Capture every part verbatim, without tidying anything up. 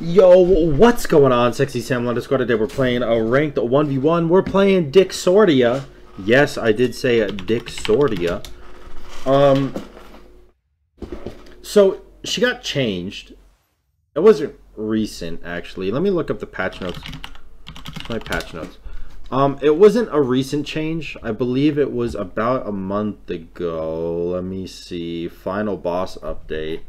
Yo, what's going on, Sexy Sam on Discordia? Today we're playing a ranked one v one. We're playing Discordia. Yes, I did say Discordia. Um, so she got changed. It wasn't recent, actually. Let me look up the patch notes. My patch notes. Um, it wasn't a recent change. I believe it was about a month ago. Let me see. Final boss update.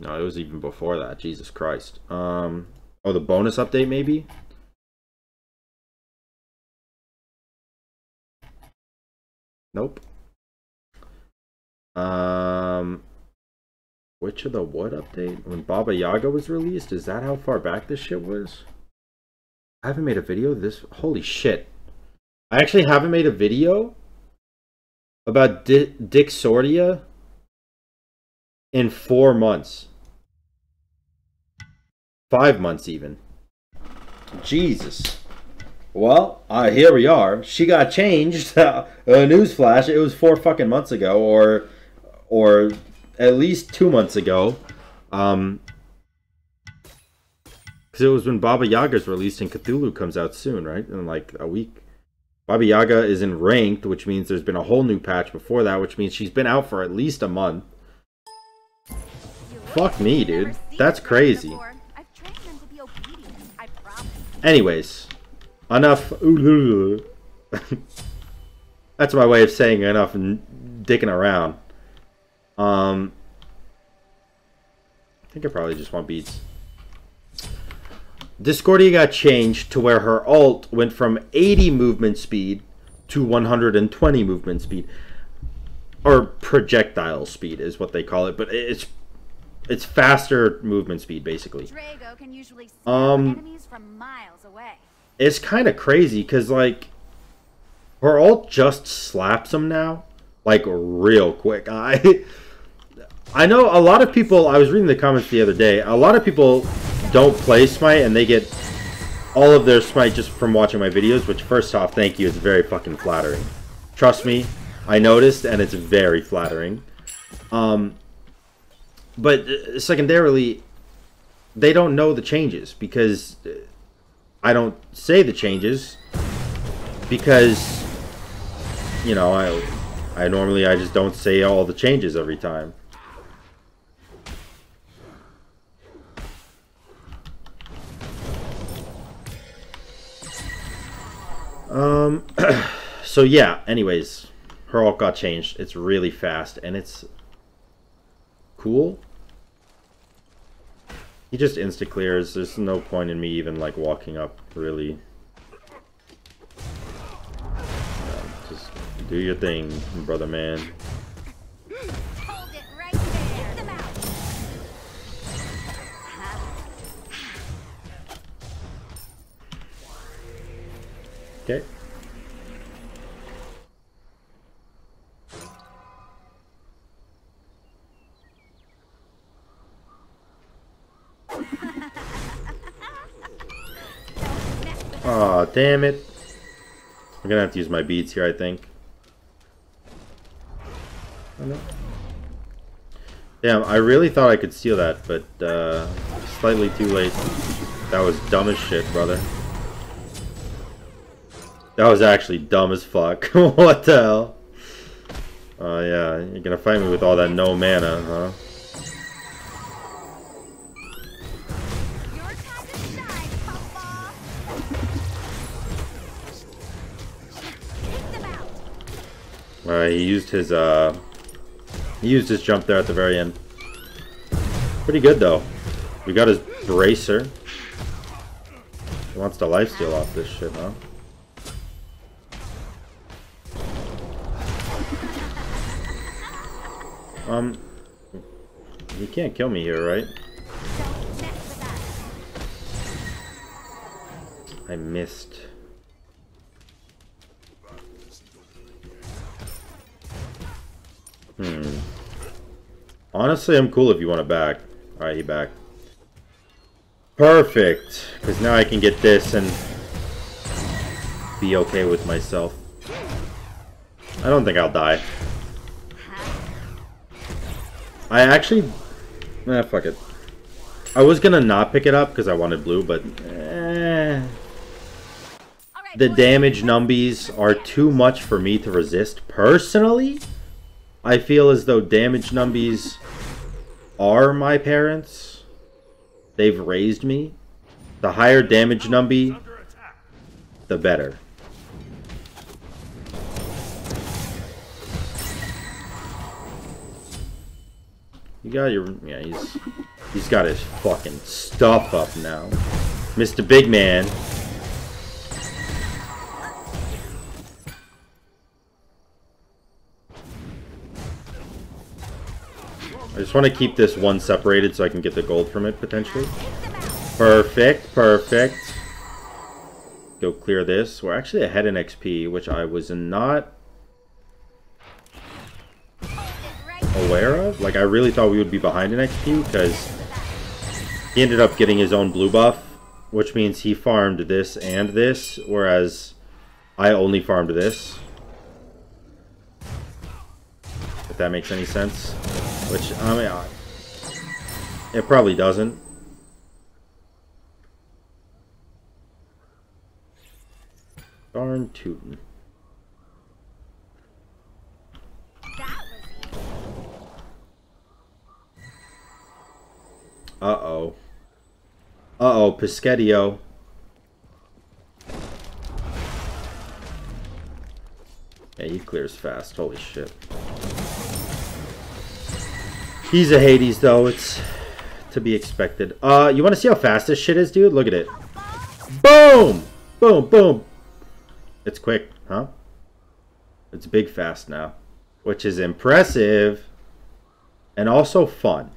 No, it was even before that. Jesus Christ. Um, oh, the bonus update, maybe? Nope. Um... Witch of the Wood update? When Baba Yaga was released? Is that how far back this shit was? I haven't made a video this... Holy shit. I actually haven't made a video about Di- Discordia in four months. Five months, even. Jesus. Well, uh, here we are. She got changed. Uh, newsflash, it was four fucking months ago, or or at least two months ago. Um, because it was when Baba Yaga's released and Cthulhu comes out soon, right? In like a week. Baba Yaga is in ranked, which means there's been a whole new patch before that, which means she's been out for at least a month. Fuck me, dude. That's crazy. Anyways. Enough. That's my way of saying enough and dicking around. Um, I think I probably just want beats. Discordia got changed to where her ult went from eighty movement speed to one hundred twenty movement speed. Or projectile speed is what they call it. But it's it's faster movement speed, basically. Drago can usually see enemies from miles away. It's kind of crazy because, like, her ult just slaps him now. Like, real quick. I I know a lot of people... I was reading the comments the other day. A lot of people don't play Smite, and they get all of their Smite just from watching my videos, which, first off, thank you. It's very fucking flattering. Trust me. I noticed, and it's very flattering. Um, but, secondarily, they don't know the changes because... I don't say the changes because, you know, I I normally I just don't say all the changes every time. Um so yeah, anyways, her ult got changed. It's really fast and it's cool. He just insta-clears. There's no point in me even, like, walking up, really. Yeah, just do your thing, brother man. Hold it right there. Get them out. Okay. Aw, oh, damn it. I'm gonna have to use my beats here, I think. Oh, no. Damn, I really thought I could steal that, but uh, slightly too late. That was dumb as shit, brother. That was actually dumb as fuck. What the hell? Oh, uh, yeah, you're gonna fight me with all that no mana, huh? Uh, he used his uh, he used his jump there at the very end. Pretty good though. We got his bracer. He wants to lifesteal off this shit, huh? Um, he can't kill me here, right? I missed. Hmm. Honestly, I'm cool if you want to back. Alright, he back. Perfect. Because now I can get this and be okay with myself. I don't think I'll die. I actually... Eh, fuck it. I was gonna not pick it up because I wanted blue, but... Eh. The damage numbies are too much for me to resist. Personally, I feel as though damage numbies are my parents. They've raised me. The higher damage numby, the better. You got your... Yeah, he's... He's got his fucking stuff up now. Mister Big Man. I just want to keep this one separated so I can get the gold from it, potentially. Perfect, perfect. Go clear this. We're actually ahead in X P, which I was not aware of. Like, I really thought we would be behind in X P, because he ended up getting his own blue buff, which means he farmed this and this, whereas I only farmed this. If that makes any sense. Which, I mean, I, it probably doesn't. Darn tootin'. Uh-oh. Uh-oh, Pesquedio. Yeah, he clears fast. Holy shit. He's a Hades, though. It's to be expected. Uh, you want to see how fast this shit is, dude? Look at it. Boom! Boom, boom. It's quick, huh? It's big fast now. Which is impressive. And also fun.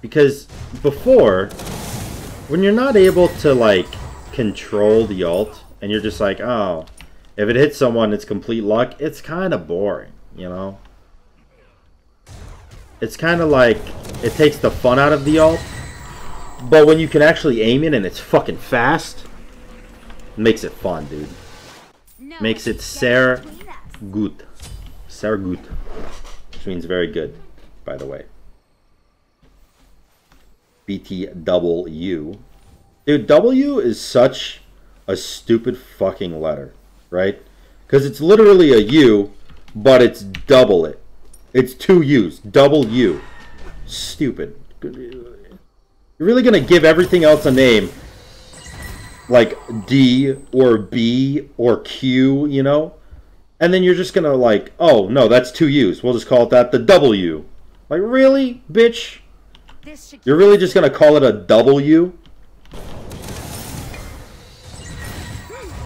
Because before, when you're not able to, like, control the ult, and you're just like, oh, if it hits someone, it's complete luck, it's kind of boring, you know? It's kind of like, it takes the fun out of the ult, but when you can actually aim it and it's fucking fast, it makes it fun, dude. No, makes it ser good. Ser good. Which means very good, by the way. B T W. Dude, W is such a stupid fucking letter, right? Because it's literally a U, but it's double it. It's two U's. Double U. Stupid. You're really going to give everything else a name. Like D or B or Q, you know? And then you're just going to like, oh, no, that's two U's. We'll just call it that. The W. Like, really, bitch? You're really just gonna call it a W?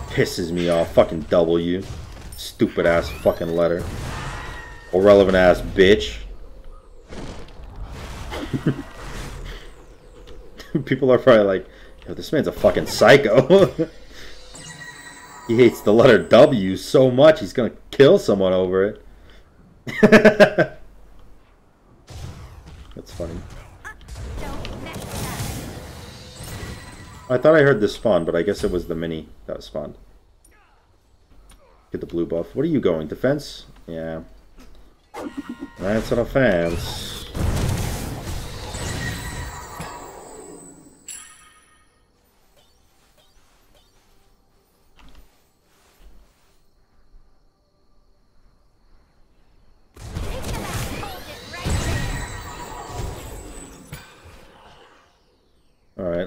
Pisses me off. Fucking W. Stupid ass fucking letter. Irrelevant ass bitch. People are probably like, yo, this man's a fucking psycho. He hates the letter W so much he's gonna kill someone over it. That's funny. I thought I heard this spawn, but I guess it was the mini that spawned. Get the blue buff. What are you going? Defense? Yeah. That's an offense.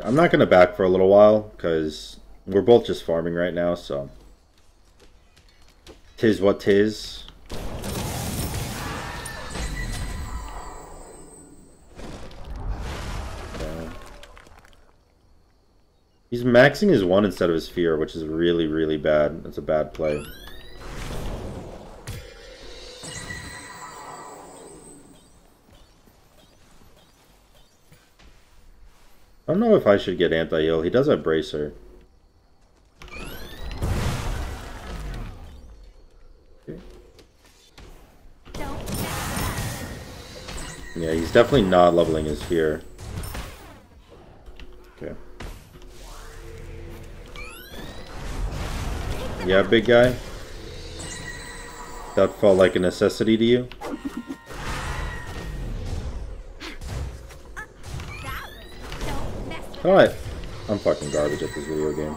I'm not going to back for a little while, because we're both just farming right now, so... Tis what tis. Okay. He's maxing his one instead of his fear, which is really, really bad. It's a bad play. I don't know if I should get anti-heal. He does have Bracer. Okay. Yeah, he's definitely not leveling his fear. Okay. Yeah, big guy. That felt like a necessity to you? Alright. I'm fucking garbage at this video game.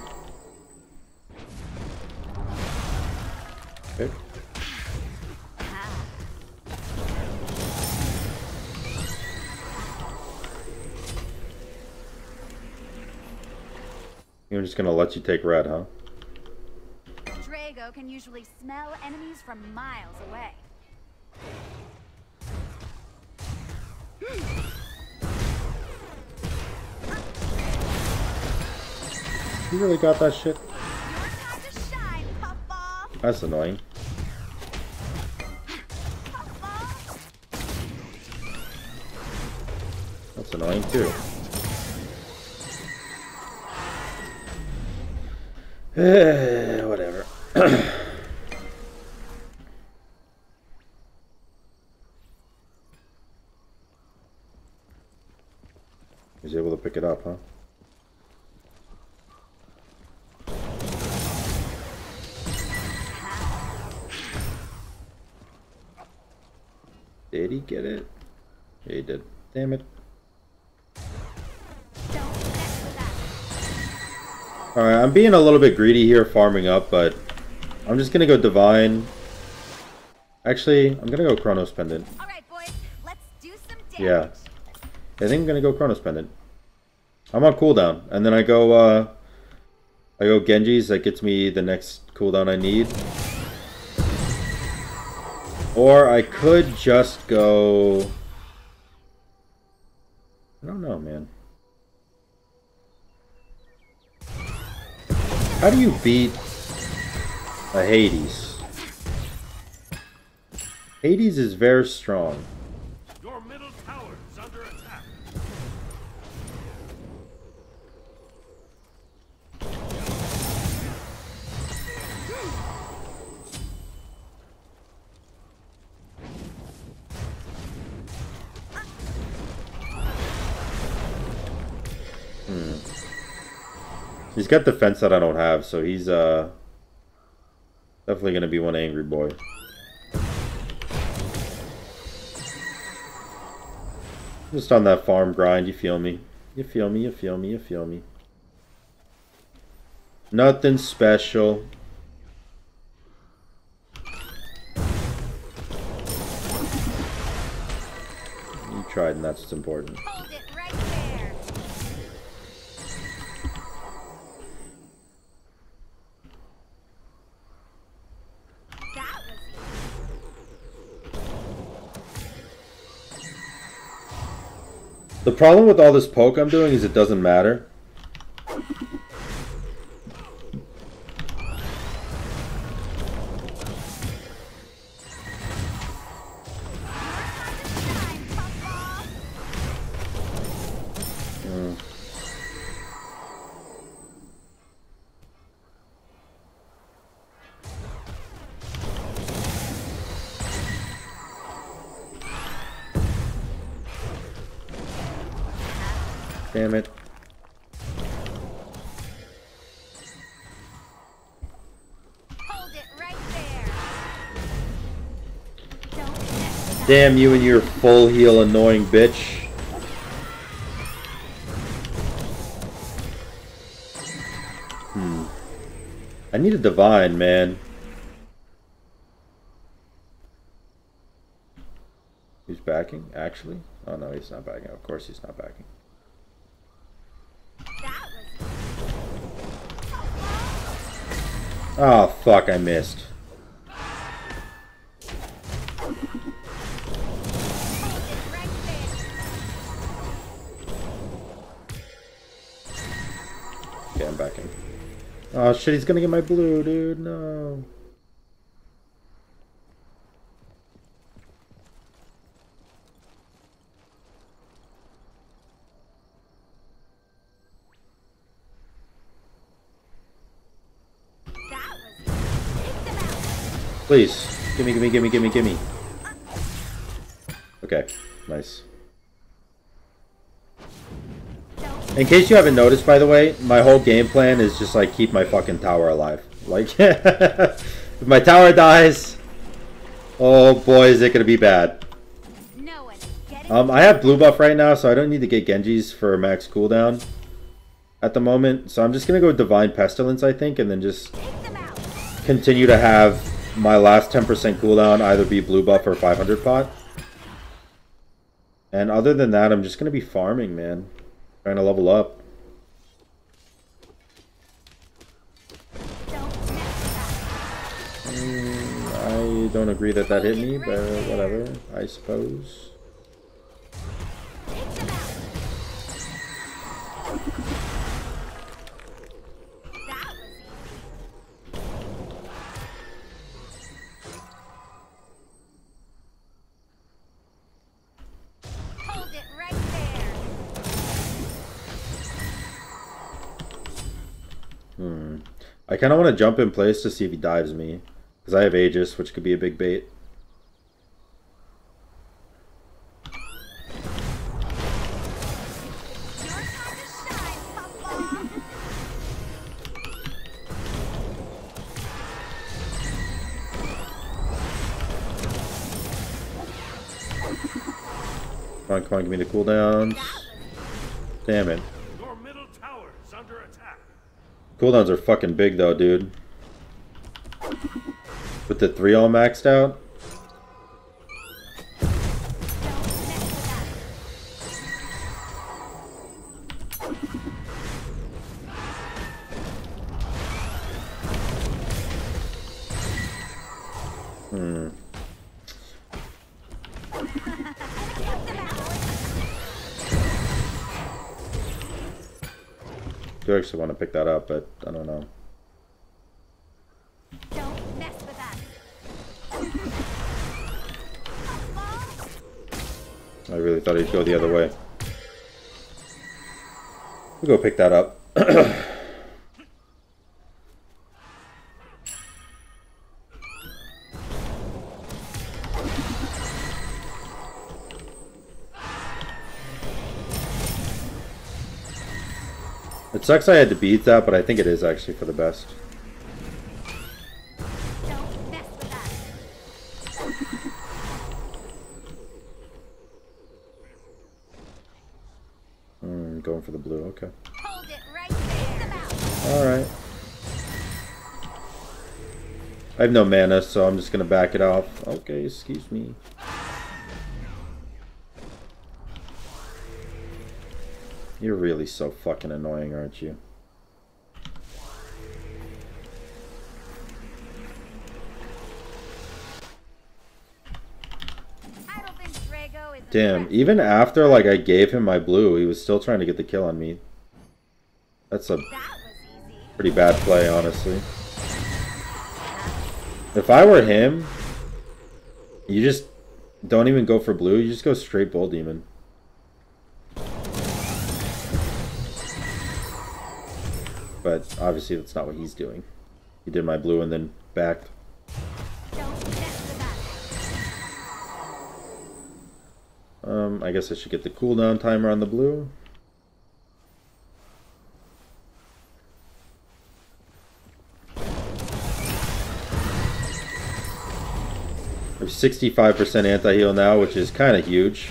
Okay. You're just gonna let you take Red, huh? Drago can usually smell enemies from miles away. You really got that shit? That's annoying. That's annoying too. Whatever. He's able to pick it up, huh? Did he get it? Yeah, he did. Damn it. Alright, I'm being a little bit greedy here farming up, but I'm just gonna go Divine. Actually, I'm gonna go Chronos Pendant. Alright, boys, let's do some damage. Yeah. I think I'm gonna go Chronos Pendant. I'm on cooldown, and then I go uh I go Genji's, that gets me the next cooldown I need. Or I could just go, I don't know, man. How do you beat a Hades? Hades is very strong. Your middle tower is under attack. Hmm. He's got defense that I don't have, so he's uh definitely gonna be one angry boy. Just on that farm grind, you feel me? You feel me, you feel me, you feel me. Nothing special. You tried, and that's what's important. The problem with all this poke I'm doing is it doesn't matter. Mm. Damn it. Hold it right there. Don't damn you and your full heal annoying bitch. Hmm. I need a Divine, man. He's backing, actually? Oh no, he's not backing. Of course he's not backing. Oh, fuck, I missed. Okay, I'm backing. Oh, shit, he's gonna get my blue, dude. No. Please, gimme, gimme, gimme, gimme, gimme. Okay, nice. In case you haven't noticed, by the way, my whole game plan is just like keep my fucking tower alive. Like, if my tower dies, Oh boy, is it going to be bad. Um, I have blue buff right now, so I don't need to get Genji's for max cooldown at the moment. So I'm just going to go with Divine Pestilence, I think, and then just continue to have my last ten percent cooldown either be blue buff or five hundred pot. And other than that, I'm just going to be farming, man. Trying to level up. Mm, I don't agree that that hit me, but whatever, I suppose. I kind of want to jump in place to see if he dives me, because I have Aegis, which could be a big bait. Come on, come on, give me the cooldowns. Damn it. Cooldowns are fucking big though, dude. With the three all maxed out. Hmm. I do actually want to pick that up, but I don't know. Don't mess with that. I really thought he'd go the other way. We'll go pick that up. It sucks I had to beat that, but I think it is actually for the best. Don't mess with us. Mm, going for the blue, okay. Hold it right there. Alright. I have no mana, so I'm just gonna back it off. Okay, excuse me. You're really so fucking annoying, aren't you? Damn, even after like I gave him my blue, he was still trying to get the kill on me. That's a pretty bad play, honestly. If I were him, you just don't even go for blue, you just go straight Bull Demon. But obviously that's not what he's doing. He did my blue and then backed. Um, I guess I should get the cooldown timer on the blue. I have sixty-five percent anti-heal now, which is kind of huge.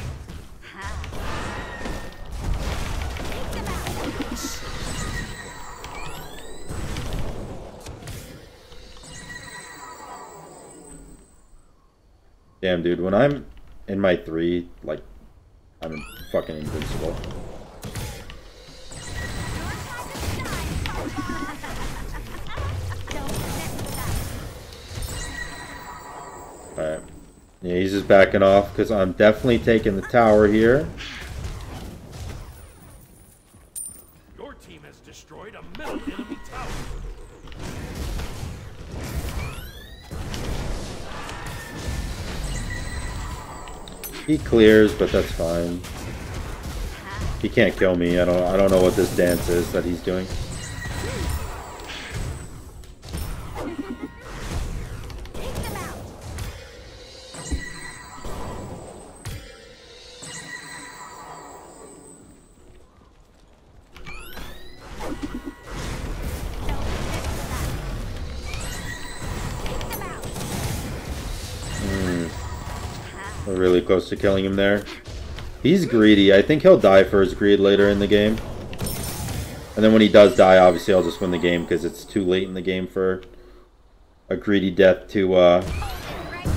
Damn, dude, when I'm in my three, like, I'm fucking invincible. Alright. Yeah, he's just backing off because I'm definitely taking the tower here. Your team has destroyed a metal enemy tower. He clears, but that's fine. He can't kill me. I don't I don't know what this dance is that he's doing. Hmm. We're really close to killing him there. He's greedy. I think he'll die for his greed later in the game. And then when he does die, obviously I'll just win the game because it's too late in the game for a greedy death to uh,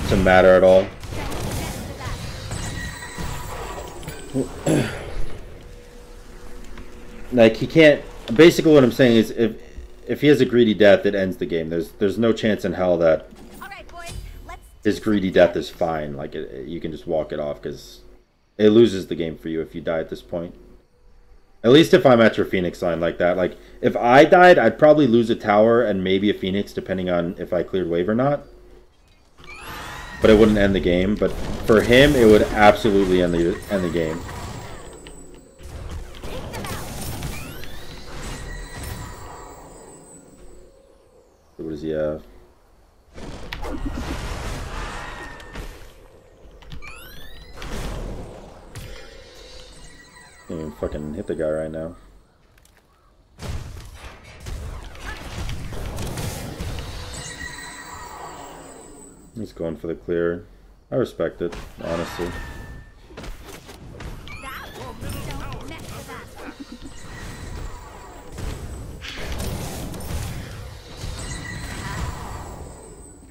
to matter at all. Like, he can't... Basically what I'm saying is if if he has a greedy death, it ends the game. There's there's no chance in hell that his greedy death is fine. Like, it, it, you can just walk it off because it loses the game for you if you die at this point. At least if I'm at your Phoenix line like that. Like, if I died, I'd probably lose a tower and maybe a Phoenix depending on if I cleared wave or not. But it wouldn't end the game. But for him, it would absolutely end the, end the game. What does he have? Can't even fucking hit the guy right now. He's going for the clear. I respect it, honestly.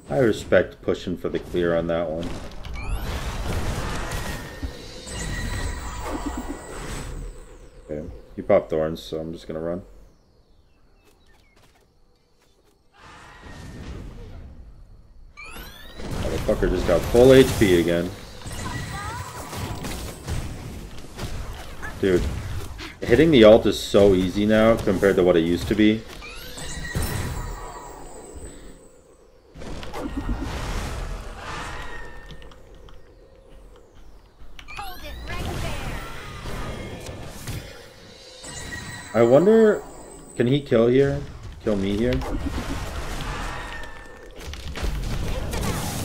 I respect pushing for the clear on that one. Okay, you pop thorns, so I'm just gonna run. Motherfucker just got full H P again. Dude, hitting the alt is so easy now compared to what it used to be. I wonder, can he kill here? Kill me here?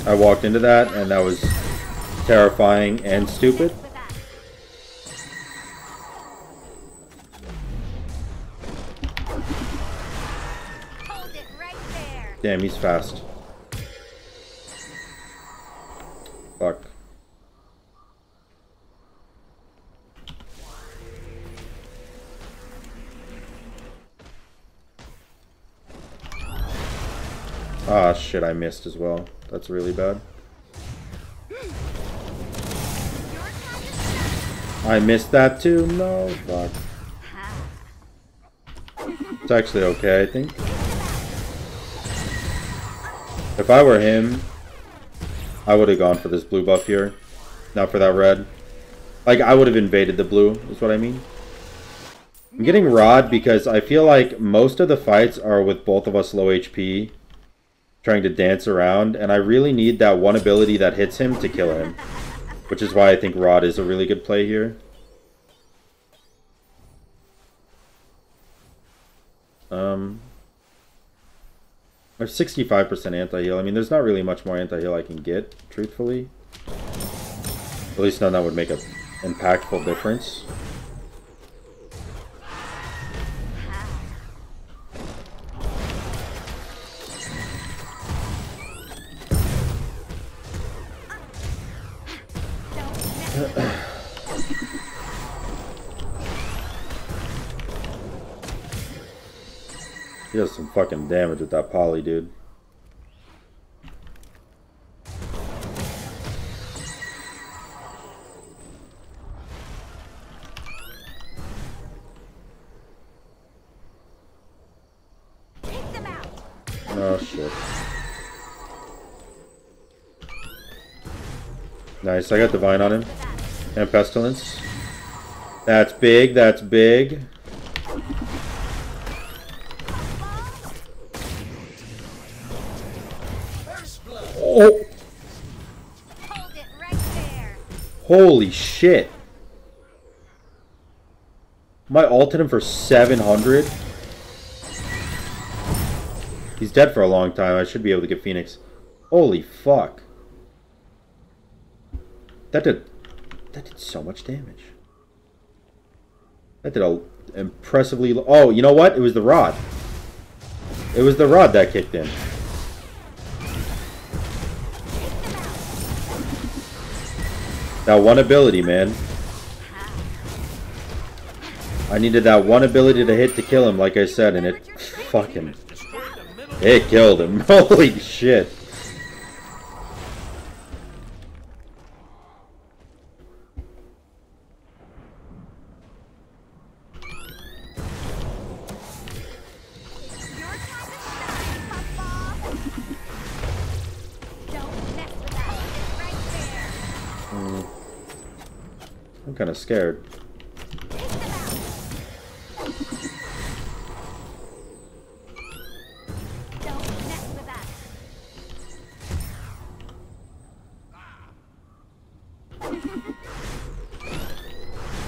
I walked into that and that was terrifying and stupid. Damn, he's fast. Fuck. Ah, shit, I missed as well. That's really bad. I missed that too? No, fuck. It's actually okay, I think. If I were him, I would have gone for this blue buff here. Not for that red. Like, I would have invaded the blue, is what I mean. I'm getting Rod because I feel like most of the fights are with both of us low H P. Trying to dance around, and I really need that one ability that hits him to kill him. Which is why I think Rod is a really good play here. Um, I have sixty-five percent anti-heal. I mean, there's not really much more anti-heal I can get, truthfully. At least none that would make an impactful difference. He does some fucking damage with that poly, dude. Take them out. Oh shit. Nice, I got Divine on him. And Pestilence. That's big, that's big. Oh! Hold it right there. Holy shit! Am I ulted him for seven hundred? He's dead for a long time. I should be able to get Phoenix. Holy fuck! That did that did so much damage. That did a impressively. Oh, you know what? It was the Rod. It was the Rod that kicked in. That one ability, man. I needed that one ability to hit to kill him, like I said, and it fucking... it killed him. Holy shit. Mm. I'm kind of scared.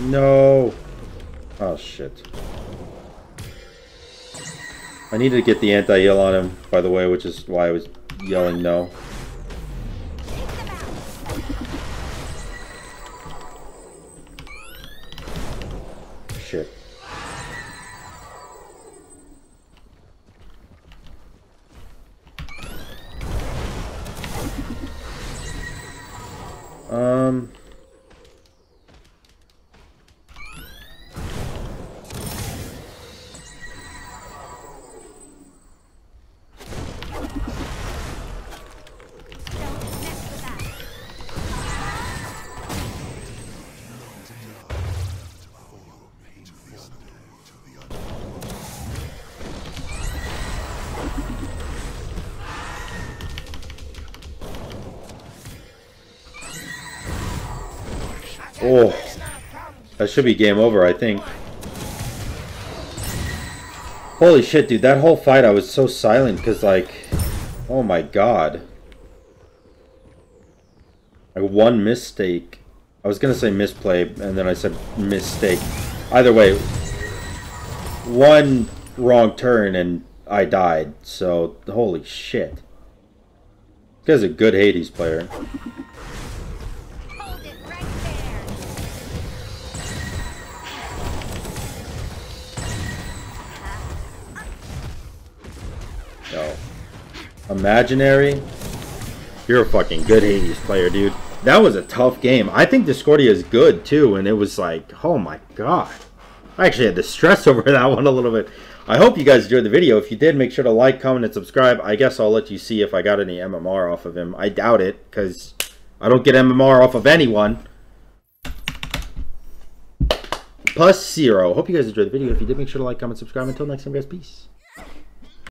No. Oh shit. I needed to get the anti-heal on him, by the way, which is why I was yelling no. Shit. Um Oh, that should be game over, I think. Holy shit, dude, that whole fight I was so silent because, like, oh my god. Like, one mistake. I was going to say misplay, and then I said mistake. Either way, one wrong turn and I died, so holy shit. This guy's a good Hades player. Imaginary, you're a fucking good Hades player, dude. That was a tough game. I think Discordia is good too, and it was like, oh my god, I actually had to stress over that one a little bit. I hope you guys enjoyed the video. If you did, make sure to like, comment, and subscribe. I guess I'll let you see if I got any M M R off of him. I doubt it, because I don't get M M R off of anyone. Plus zero. Hope you guys enjoyed the video. If you did, make sure to like, comment, subscribe. Until next time, guys, peace.